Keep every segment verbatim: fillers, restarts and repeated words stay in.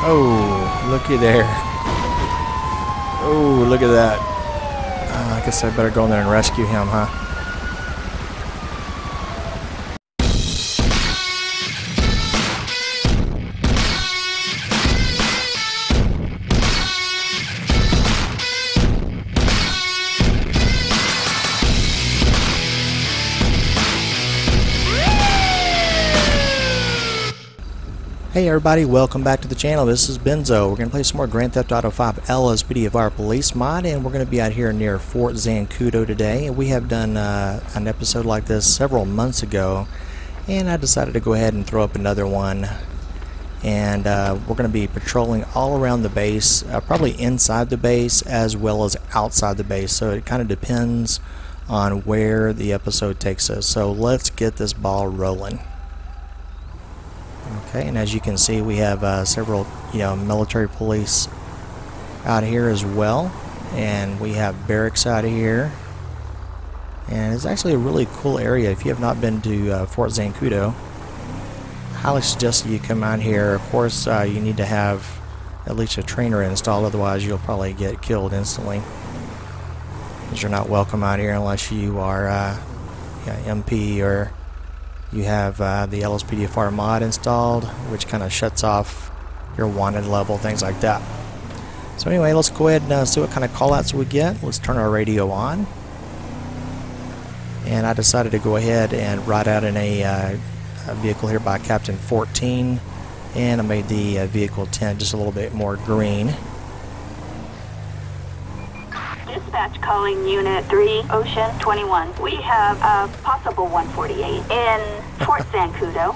Oh, looky there. Oh, look at that. Uh, I guess I better go in there and rescue him, huh? Hey everybody, welcome back to the channel. This is Benzo. We're going to play some more Grand Theft Auto five L S P D F R Police Mod, and we're going to be out here near Fort Zancudo today. We have done uh, an episode like this several months ago, and I decided to go ahead and throw up another one. And uh, we're going to be patrolling all around the base, uh, probably inside the base as well as outside the base, so it kind of depends on where the episode takes us. So let's get this ball rolling. Okay, and as you can see, we have uh, several, you know, military police out here as well, and we have barracks out here. And it's actually a really cool area. If you have not been to uh, Fort Zancudo, I highly suggest that you come out here. Of course, uh, you need to have at least a trainer installed, otherwise you'll probably get killed instantly, because you're not welcome out here unless you are uh, yeah, M P or you have uh, the L S P D F R mod installed, which kind of shuts off your wanted level, things like that. So anyway, let's go ahead and uh, see what kind of callouts we get. Let's turn our radio on. And I decided to go ahead and ride out in a, uh, a vehicle here by Captain fourteen. And I made the uh, vehicle tint just a little bit more green. Dispatch calling unit three, Ocean twenty-one. We have a possible one forty-eight in Fort Zancudo.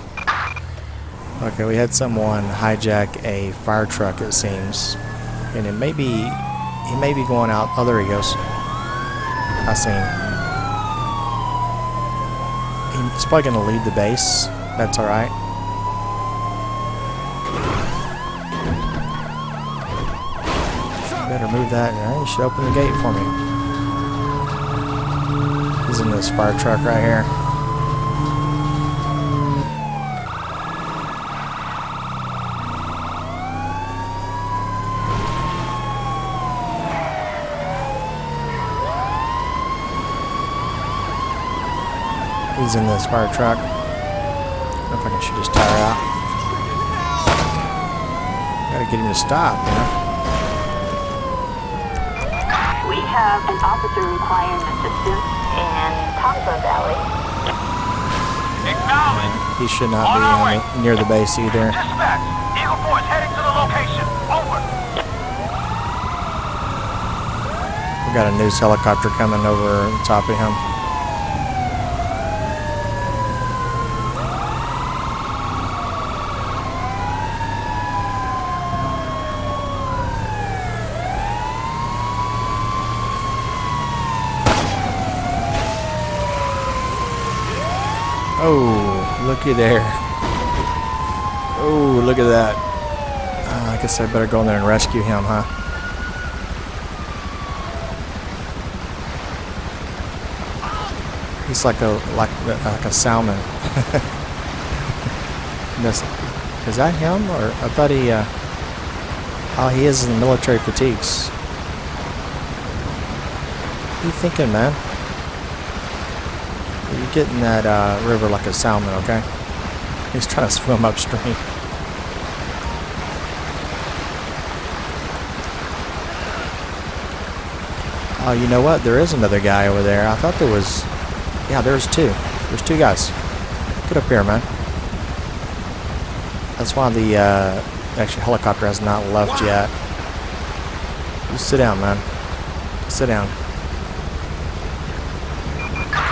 Okay, we had someone hijack a fire truck, it seems. And it may be, he may be going out. Oh, there he goes. I see him. He's probably going to leave the base. That's alright. Better move that. Yeah, you should open the gate for me. He's in this fire truck right here. He's in this fire truck. I don't know if I can shoot his tire out. Gotta get him to stop, you know. We have an officer requiring assistance in Tampa Valley. Acknowledge. He should not be the, near the base either. Dispatch, Eagle four is heading to the location. Over. We got a news helicopter coming over on top of him. Oh, looky there. Oh, look at that. Uh, I guess I better go in there and rescue him, huh? He's like a like like a salmon. Is that him, or I thought he? Uh, oh, he is in military fatigues. What are you thinking, man? You're getting that uh, river like a salmon, okay? He's trying to swim upstream. Oh, you know what? There is another guy over there. I thought there was... Yeah, there's two. There's two guys. Get up here, man. That's why the uh, actually helicopter has not left yet. You sit down, man. Sit down.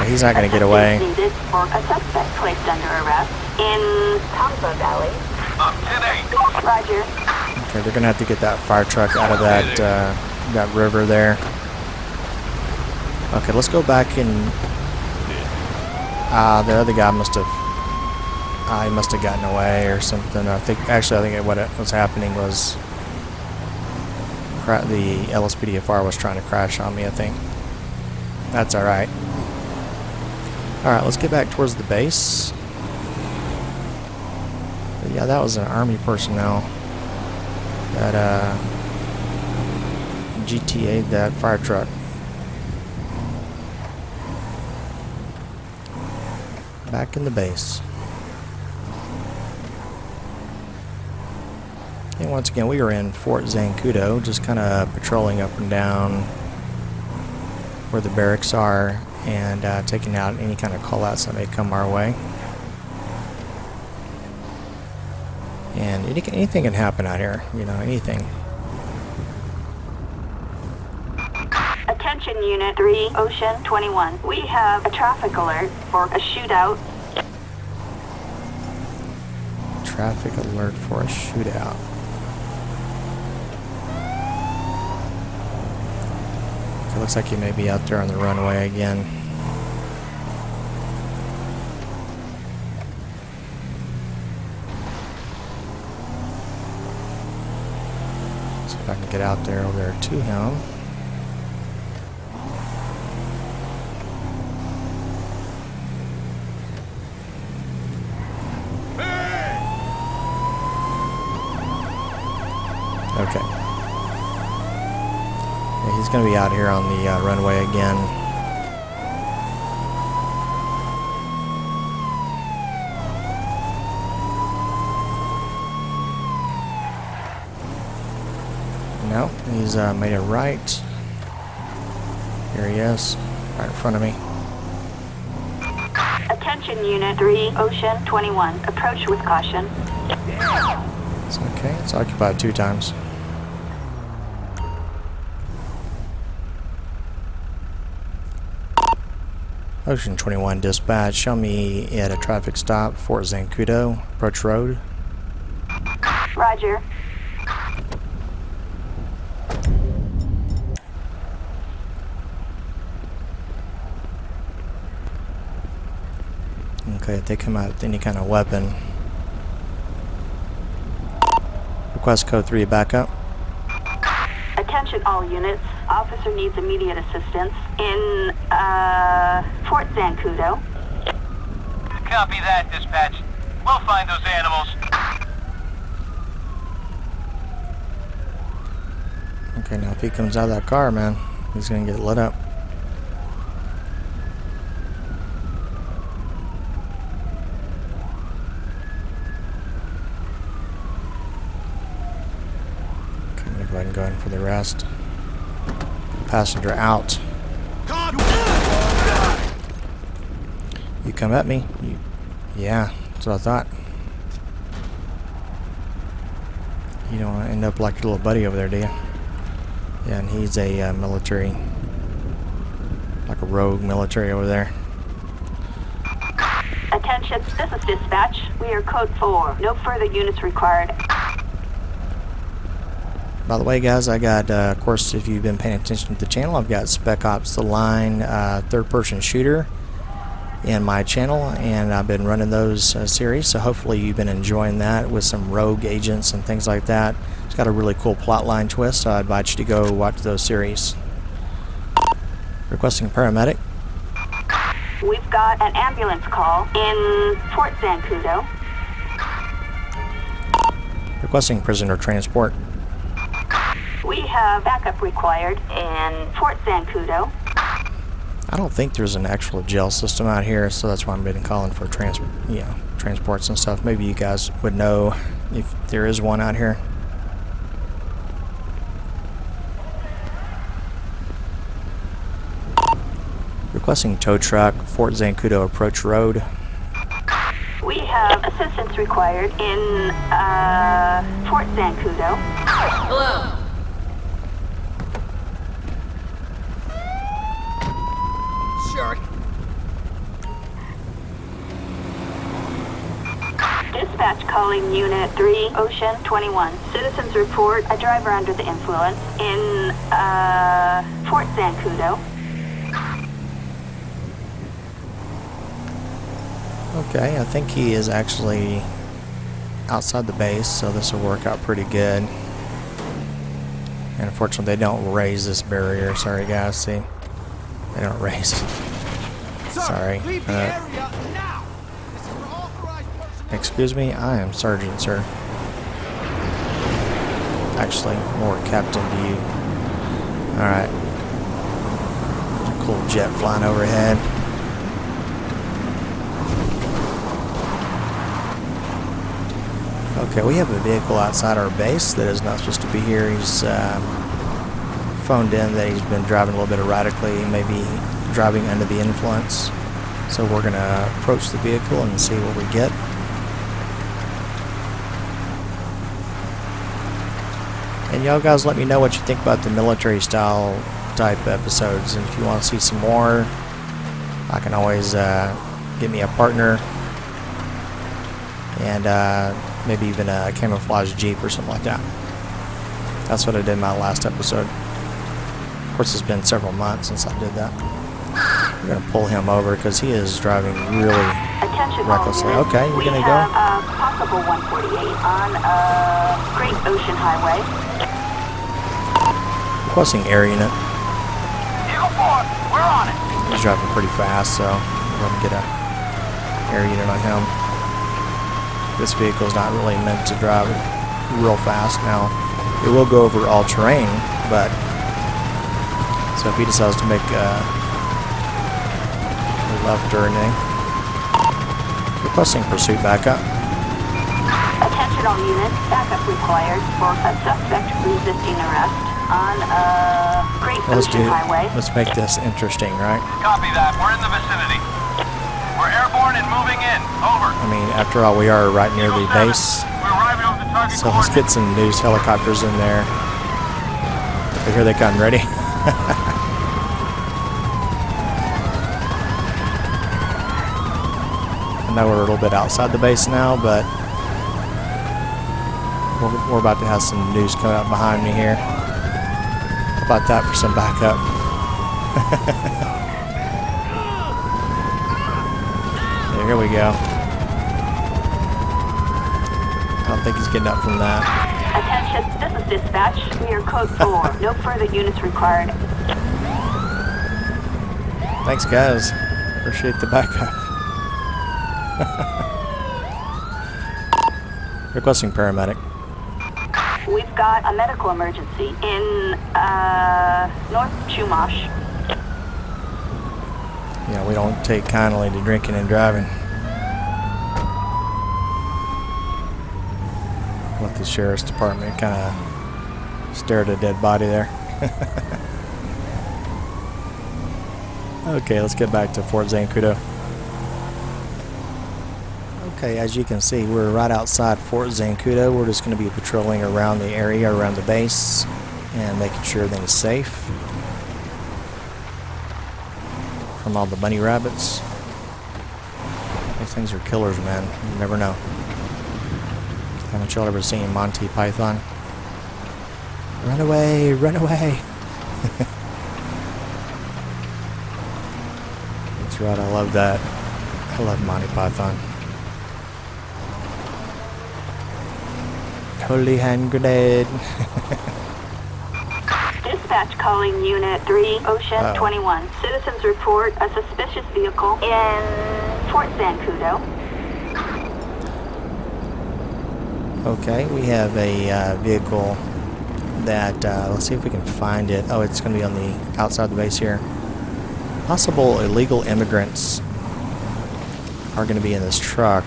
He's not going to get away. A suspect placed under arrest in Tampa Valley. Roger. Okay, they're going to have to get that fire truck out of that uh, that river there. Okay, let's go back and ah, uh, the other guy must have ah, uh, he must have gotten away or something. I think actually, I think what it was happening was the L S P D F R was trying to crash on me, I think. That's all right. Alright, let's get back towards the base. But yeah, that was an army personnel. that uh, G T A, that fire truck. Back in the base. And once again, we are in Fort Zancudo, just kind of patrolling up and down where the barracks are, and uh, taking out any kind of callouts that may come our way. And any, anything can happen out here, you know, anything. Attention Unit three, Ocean twenty-one. We have a traffic alert for a shootout. Traffic alert for a shootout. It looks like you may be out there on the runway again. See if I can get out there over there to him. Okay. Yeah, he's going to be out here on the uh, runway again. No, he's uh, made a right. Here he is, right in front of me. Attention Unit three, Ocean twenty-one. Approach with caution. It's okay, it's occupied two times. Ocean twenty-one dispatch, show me at a traffic stop, Fort Zancudo, approach road. Roger. Okay, if they come out with any kind of weapon. Request code three backup. Attention all units. Officer needs immediate assistance in uh, Fort Zancudo. Copy that, dispatch. We'll find those animals. Okay, now if he comes out of that car, man, he's gonna get lit up. Okay, I'm gonna go ahead and go in for the rest. Passenger out. You come at me. You, yeah, that's what I thought. You don't want to end up like your little buddy over there, do you? Yeah, and he's a uh, military, like a rogue military over there. Attention, this is dispatch. We are code four. No further units required. By the way, guys, I got, uh, of course, if you've been paying attention to the channel, I've got Spec Ops The Line uh, third-person shooter in my channel, and I've been running those uh, series, so hopefully you've been enjoying that with some rogue agents and things like that. It's got a really cool plotline twist, so I invite you to go watch those series. Requesting paramedic. We've got an ambulance call in Fort Zancudo. Requesting prisoner transport. We have backup required in Fort Zancudo. I don't think there's an actual jail system out here, so that's why I've been calling for trans you know, transports and stuff. Maybe you guys would know if there is one out here. Requesting tow truck, Fort Zancudo approach road. We have assistance required in uh, Fort Zancudo. Hello. Dispatch calling Unit three, Ocean twenty-one. Citizens report a driver under the influence in uh, Fort Zancudo. Okay, I think he is actually outside the base, so this will work out pretty good. And unfortunately, they don't raise this barrier. Sorry, guys. See, they don't raise it. Sorry. Uh, Excuse me, I am Sergeant, sir. Actually, more Captain View. Alright. Cool jet flying overhead. Okay, we have a vehicle outside our base that is not supposed to be here. He's um, phoned in that he's been driving a little bit erratically, maybe driving under the influence. So we're going to approach the vehicle and see what we get. And y'all guys, let me know what you think about the military style type episodes. And if you want to see some more, I can always uh, get me a partner. And uh, maybe even a camouflage Jeep or something like that. That's what I did in my last episode. Of course, it's been several months since I did that. I'm going to pull him over because he is driving really Attention recklessly. Okay, you're going to go? Uh, possible one forty-eight on uh, Great Ocean Highway. Crossing air unit. We're on it. He's driving pretty fast, so we're going to get an air unit on him. This vehicle is not really meant to drive real fast now. It will go over all terrain, but so if he decides to make uh, left or anything. Requesting pursuit backup. Attention all units, backup required for a suspect resisting arrest on uh, Great Ocean Highway. Let's make this interesting, right? Copy that. We're in the vicinity. We're airborne and moving in. Over. I mean, after all, we are right near the base. We're arriving over the target. So let's get some news helicopters in there. But here they come. Ready? I know we're a little bit outside the base now, but we're, we're about to have some news coming up behind me here. How about that for some backup? Yeah, here we go. I don't think he's getting up from that. Attention, this is dispatch near code four. No further units required. Thanks, guys. Appreciate the backup. Requesting paramedic. We've got a medical emergency in uh, North Chumash. Yeah, we don't take kindly to drinking and driving. Let the sheriff's department kind of stare at a dead body there. Okay, let's get back to Fort Zancudo. Okay, as you can see, we're right outside Fort Zancudo. We're just going to be patrolling around the area, around the base, and making sure everything's safe from all the bunny rabbits. These things are killers, man. You never know. Haven't y'all ever seen Monty Python? Run away, run away! That's right, I love that. I love Monty Python. Holy hand grenade. Dispatch calling unit three, Ocean oh. twenty-one. Citizens report a suspicious vehicle in Fort Zancudo. Okay, we have a uh, vehicle that, uh, let's see if we can find it. Oh, it's going to be on the outside the base here. Possible illegal immigrants are going to be in this truck.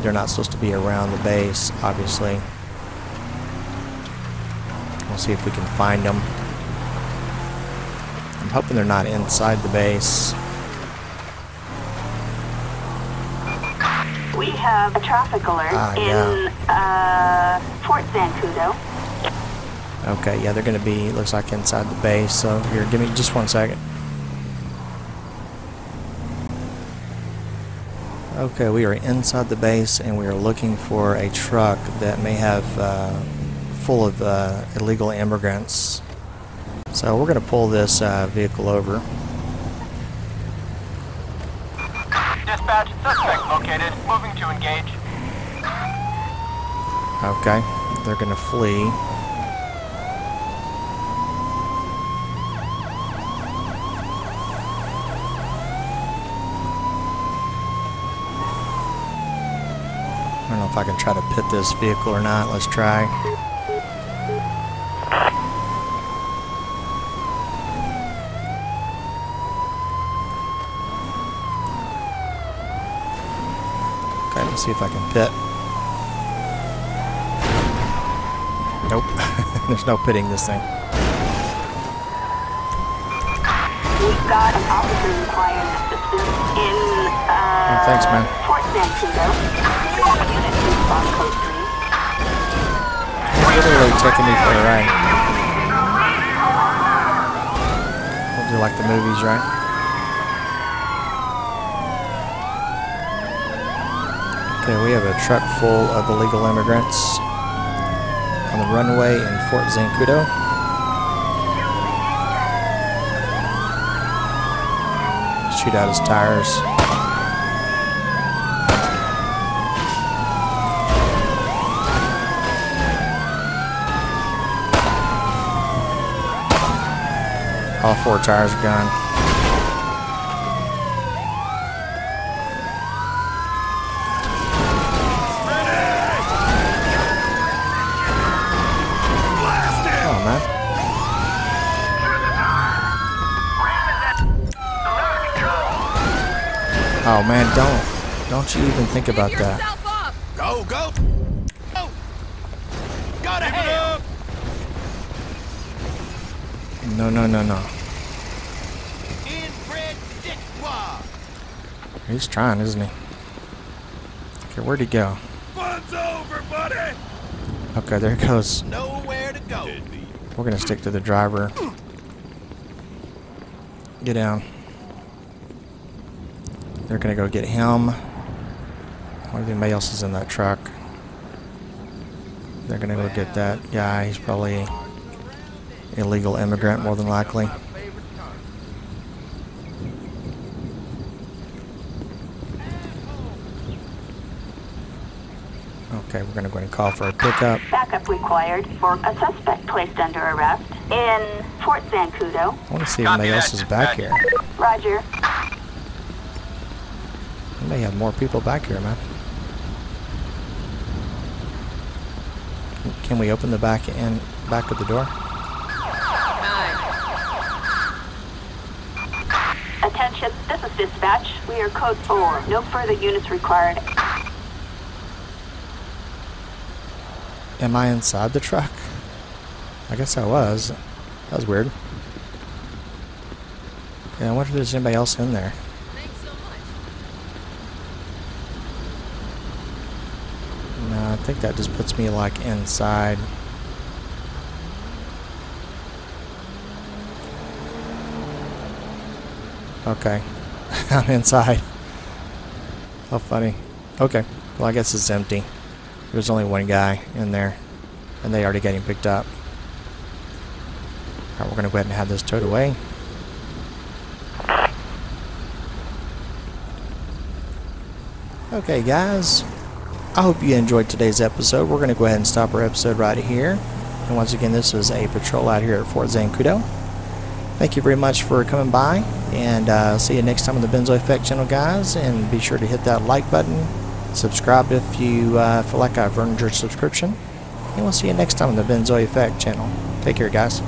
They're not supposed to be around the base, obviously. We'll see if we can find them. I'm hoping they're not inside the base. We have a traffic alert ah, in yeah. uh, Fort Zancudo. Okay, yeah, they're going to be, looks like, inside the base. So here, give me just one second. Okay, we are inside the base and we are looking for a truck that may have uh, full of uh, illegal immigrants. So we're going to pull this uh, vehicle over. Dispatch, suspect located, moving to engage. Okay, they're going to flee. I don't know if I can try to pit this vehicle or not. Let's try. Okay, let's see if I can pit. Nope. There's no pitting this thing. We've got officer required assistance in uh oh, thanks, man. Fort Zancudo. Unit response code three. Literally taking me for a ride. We'll do like the movies, right? Okay, we have a truck full of illegal immigrants on the runway in Fort Zancudo. Shoot out his tires. All four tires are gone. Oh man, don't. Don't you even think about that. Go, go! Go! Go to hell! No, no, no, no. He's trying, isn't he? Okay, where'd he go? Fun's over, buddy! Okay, there he goes. Nowhere to go. We're gonna stick to the driver. Get down. They're gonna go get him. What if anybody else is in that truck? They're gonna go get that guy. He's probably an illegal immigrant, more than likely. Okay, we're gonna go ahead and call for a pickup. Backup required for a suspect placed under arrest in Fort Zancudo. I want to see if anybody else is back here. Roger. We may have more people back here, man. Can we open the back end, back of the door? Attention, this is dispatch. We are code four. No further units required. Am I inside the truck? I guess I was. That was weird. Yeah, I wonder if there's anybody else in there. I think that just puts me like inside. Okay. I'm inside. How funny. Okay. Well, I guess it's empty. There's only one guy in there. And they already got him picked up. Alright, we're going to go ahead and have this towed away. Okay, guys. I hope you enjoyed today's episode. We're going to go ahead and stop our episode right here. And once again, this was a patrol out here at Fort Zancudo. Thank you very much for coming by. And uh, see you next time on the Benzo Effect channel, guys. And be sure to hit that like button. Subscribe if you uh, feel like I've earned your subscription. And we'll see you next time on the Benzo Effect channel. Take care, guys.